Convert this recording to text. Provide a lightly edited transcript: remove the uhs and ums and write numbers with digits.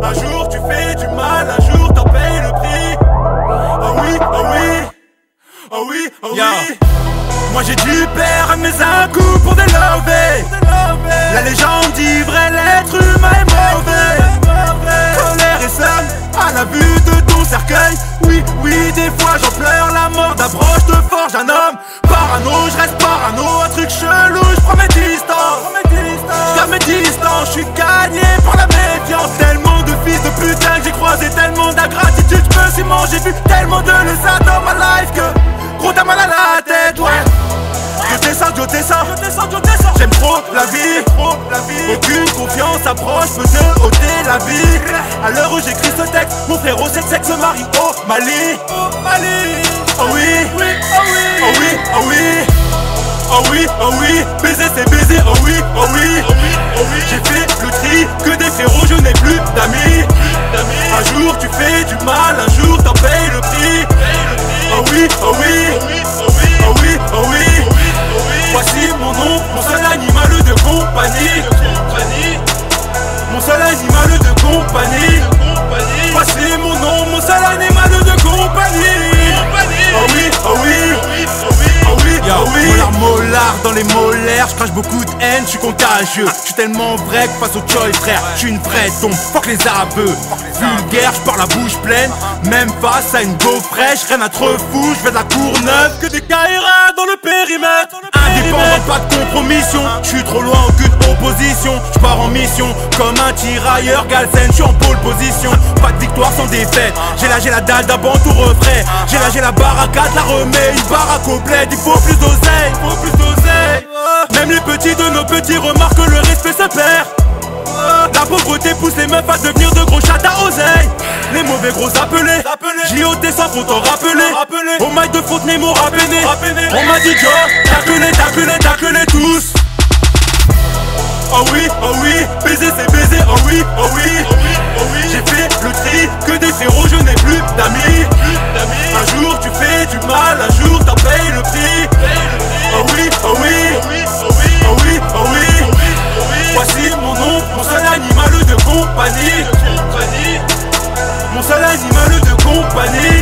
Un jour tu fais du mal, un jour t'en payes le prix. Oh oui, oh oui, oh oui, oh oui. Moi j'ai dû perdre mes un coup pour délover. La légende dit vrai, l'être humain est mauvais. Colère et flamme à la vue de ton cercueil. Oui, oui, des fois j'en pleure, la mort d'approche te forge un homme. Parano, je reste parano, un truc chelou, je prends mes distances. Je garde mes distances, je suis gagné par la méfiance. Tellement de fils de putain que j'ai croisé, tellement d'ingratitude, je me suis mangé. J'ai vu tellement de lézards dans ma life que gros t'as mal à la tête, ouais. Je descends, je descends, je descends, je descends. J'aime trop la vie, aucune confiance approche, me de ôter la vie. À l'heure où j'écris ce texte, mon frérot c'est sexe Marie au Mali. Oh oui, oh oui, oh oui, oh oui. Oh oui, oh oui, baiser c'est baiser, oh oui, oh oui, oh oui, oh oui. J'ai fait le tri, que des frérots, je n'ai plus d'amis. Un jour tu fais du mal, un jour t'en payes le prix. Oh oui, oh oui, oh oui, oh oui, oh oui. Voici mon nom, mon seul animal de compagnie. Mon seul animal de compagnie. Voici mon nom, mon seul animal de compagnie. Oh oui, oh oui, oh oui. Mollard dans les molaires, je crache beaucoup de haine, je suis contagieux. Je suis tellement vrai que face au choice frère, je suis une vraie tombe, fuck les aveux. Vulgaire, je pars la bouche pleine, même face à une go fraîche, rien à trop fou, je fais de la Courneuve. Que des caïras dans le périmètre, indépendant, pas de compromission. Je suis trop loin, aucune opposition, je pars en mission, comme un tirailleur Galsen, je suis en pole position. Pas de victoire sans défaite, j'ai lâché la dalle d'avant tout refrain. J'ai lâché la barricade, la remets, une baraque au bled, il faut plus d'oseille. Même les petits de nos petits remarquent que le respect se perd. La pauvreté pousse les meufs à devenir de gros chats à oseille. Les mauvais gros appelés, J.O.T. sans fond t'en rappeler. Au maille de Fontenay, mon rapéné. On m'a dit Dior, t'as que les tous. Oh oui, oh oui, baiser c'est baiser, oh oui, oh oui, oh oui, oh oui. J'ai fait le tri, que des frérots, je n'ai plus d'amis. Un jour tu fais du mal, un jour t'en payes le prix. Oh oui, oh oui, oh oui, oh oui, oh oui, oh oui. Voici mon nom, mon seul animal de compagnie. Mon seul animal de compagnie.